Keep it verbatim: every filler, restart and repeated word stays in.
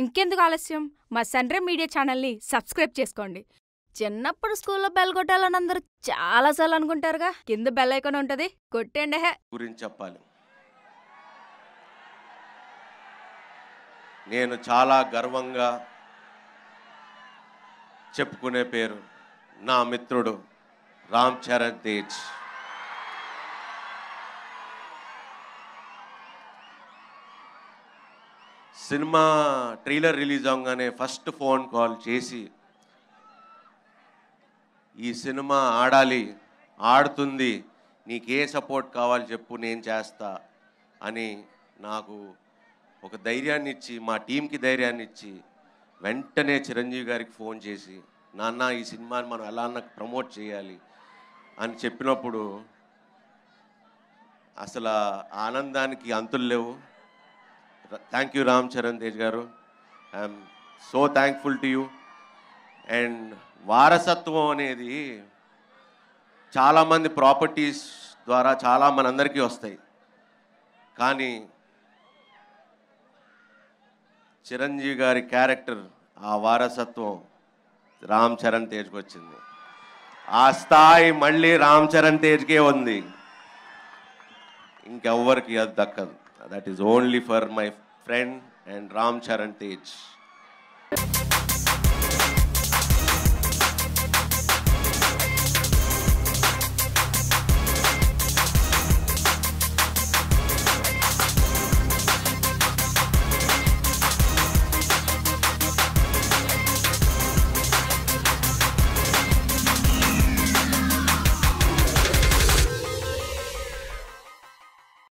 ఇంకెందుకు ఆలస్యం మా సండ్రే మీడియా ఛానల్ ని సబ్స్క్రైబ్ చేసుకోండి। చిన్నప్పుడు స్కూల్లో బెల్ కొట్టాలని అందరూ చాలా సార్లు అనుకుంటారుగా, కింద బెల్ ఐకాన్ ఉంటది కొట్టండి। హే గురించి చెప్పాలి, నేను చాలా గర్వంగా చెప్పుకునే పేరు నా మిత్రుడు Ram Charan Tej. Cinema trailer release అవగానే ఫస్ట్ ఫోన్ కాల్ చేసి ఈ సినిమా ఆడాలి, ఆడుతుంది, నీకే సపోర్ట్ కావాలి చెప్పు, నేను చేస్తా అని నాకు ఒక ధైర్యాన్ని ఇచ్చి మా టీంకి ధైర్యాన్ని ఇచ్చి వెంటనే చిరంజీవి గారికి ఫోన్ చేసి నాన్న ఈ సినిమాని మనం ఎలా నాకు ప్రమోట్ చేయాలి అని చెప్పినప్పుడు అసలు ఆనందానికి అంతులు లేవు। Thank you Ram Charan Tej garu, I am so thankful to you। And వారసత్వం అనేది చాలా మంది ప్రాపర్టీస్ ద్వారా చాలా మనందరికీ వస్తాయి, కానీ చిరంజీవి గారి క్యారెక్టర్ ఆ వారసత్వం రామ్ చరణ్ తేజ్కి వచ్చింది। ఆ స్థాయి మళ్ళీ రామ్ చరణ్ తేజ్కే ఉంది, ఇంకెవ్వరికి అది దక్కదు। That is only for my friend and Ram Charan Tej।